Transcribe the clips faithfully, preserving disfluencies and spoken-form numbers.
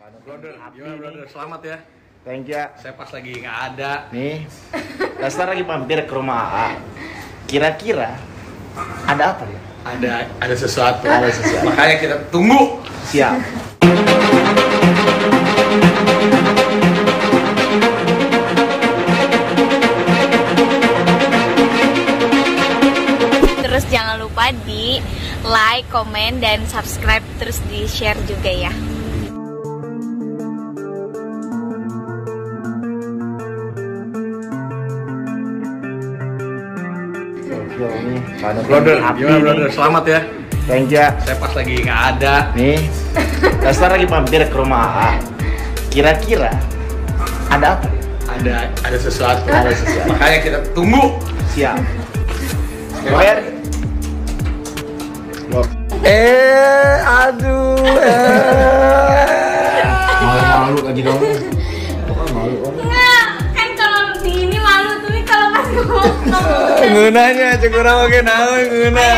Brother, gimana brother? Selamat ya. Thank you. Saya pas lagi nggak ada. Nih, Dasar lagi mampir ke rumah A. Kira-kira ada apa ya? Ada, ada sesuatu. Ada sesuatu. Makanya kita tunggu. Siap. Terus jangan lupa di like, komen, dan subscribe. Terus di share juga ya. Brother, gimana brother? Selamat ya. Thank you. Saya pas lagi nggak ada. Nih, Dasar lagi mampir ke rumah A. Kira-kira ada apa? Ada, ada sesuatu. Ada sesuatu. Makanya kita tunggu. Siap. Bayar. Eh, aduh. Malu-malu aja kamu. Malu kamu. Gunanya cukur apa kenaun guna.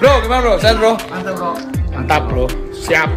Bro, gimana bro? Sehat bro? Mantap bro. Mantap bro. Siap.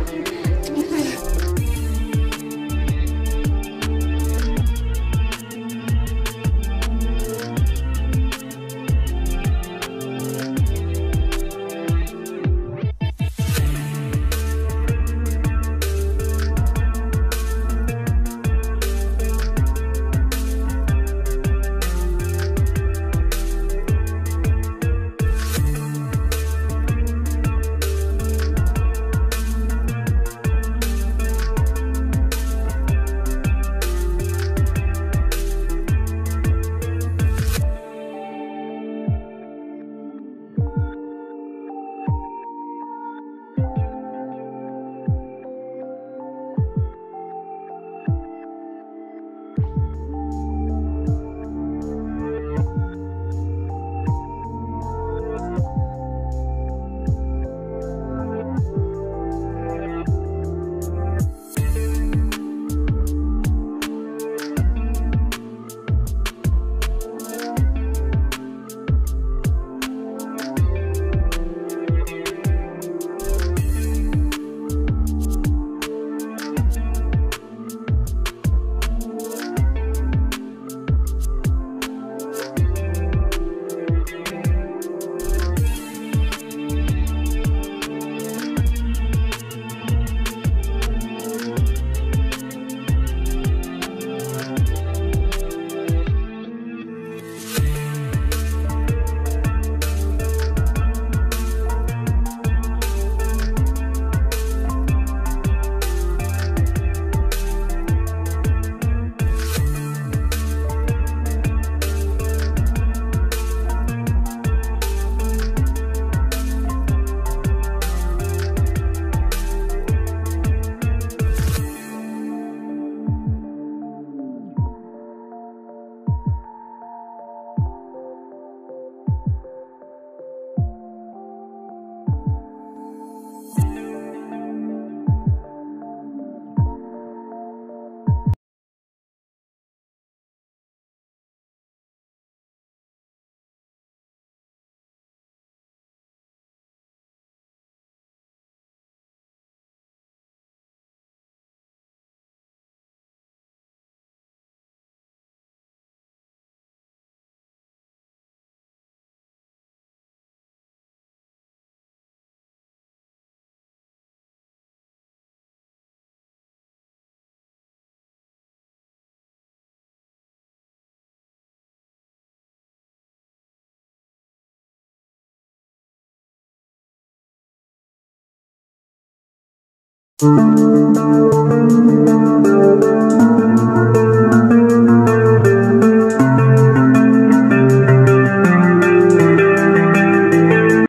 Thank you.